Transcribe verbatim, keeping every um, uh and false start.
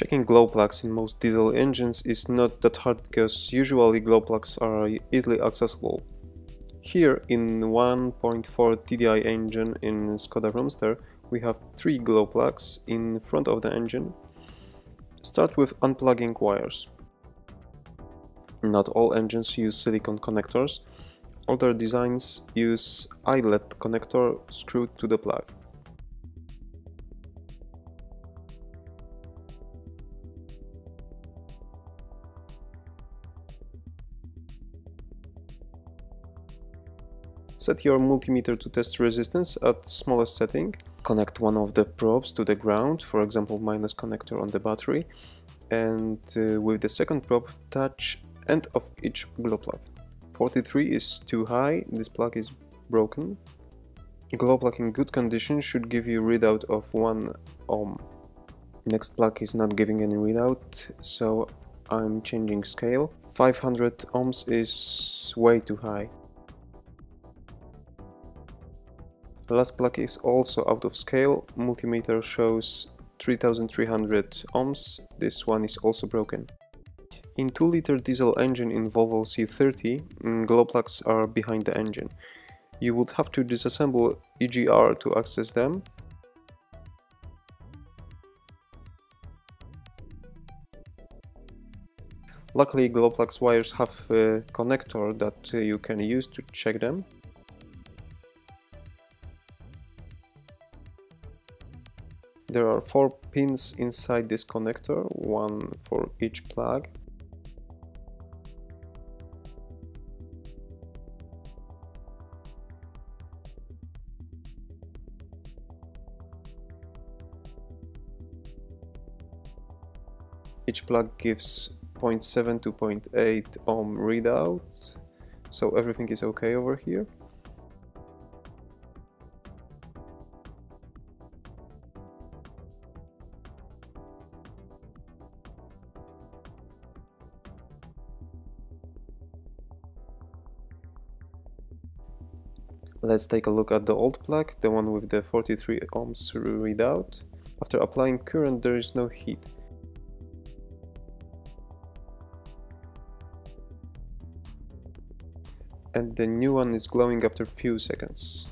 Checking glow plugs in most diesel engines is not that hard because usually glow plugs are easily accessible. Here in one point four T D I engine in Skoda Roomster we have three glow plugs in front of the engine. Start with unplugging wires. Not all engines use silicone connectors, other designs use eyelet connector screwed to the plug. Set your multimeter to test resistance at smallest setting. Connect one of the probes to the ground, for example minus connector on the battery, and uh, with the second probe touch end of each glow plug. forty-three is too high, this plug is broken. A glow plug in good condition should give you readout of one ohm. Next plug is not giving any readout, so I'm changing scale. five hundred ohms is way too high. The last plug is also out of scale, multimeter shows three thousand three hundred ohms, this one is also broken. In two liter diesel engine in Volvo C thirty, glow plugs are behind the engine. You would have to disassemble E G R to access them. Luckily glow plugs wires have a connector that you can use to check them. There are four pins inside this connector, one for each plug. Each plug gives zero point seven to zero point eight ohm readout, so everything is okay over here. Let's take a look at the old plug, the one with the forty-three ohms readout. After applying current there is no heat. And the new one is glowing after few seconds.